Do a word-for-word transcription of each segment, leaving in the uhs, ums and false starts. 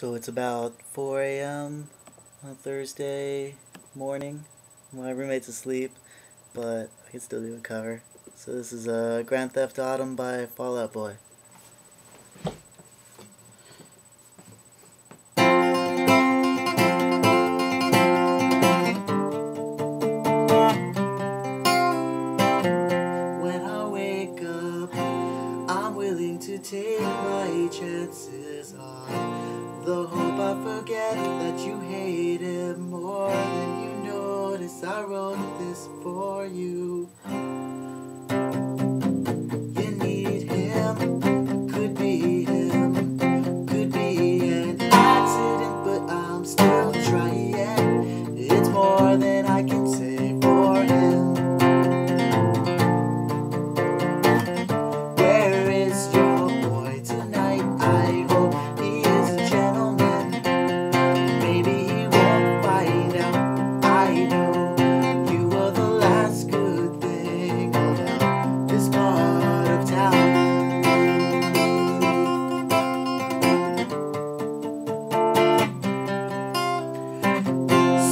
So it's about four A M on Thursday morning. My roommate's asleep, but I can still do a cover. So this is uh, Grand Theft Autumn by Fall Out Boy. To take my chances on the hope I forget that you hate it more than you notice. I wrote this for you. You need him, could be him, could be an accident, but I'm still trying. It's more than I can say for him.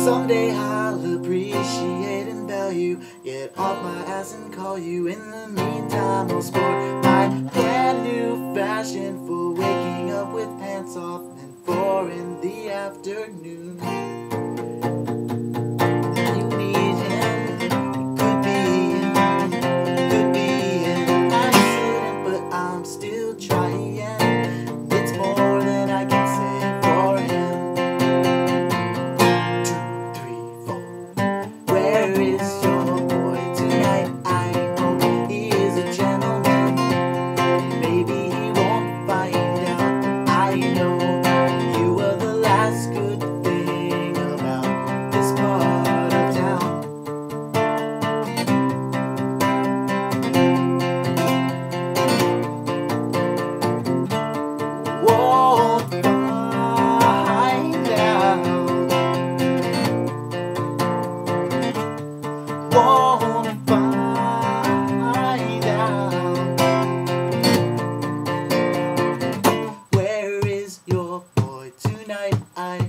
Someday I'll appreciate and value, get off my ass and call you. In the meantime, I'll sport my brand new fashion for waking up with pants off and four in the afternoon. Where is your boy tonight? I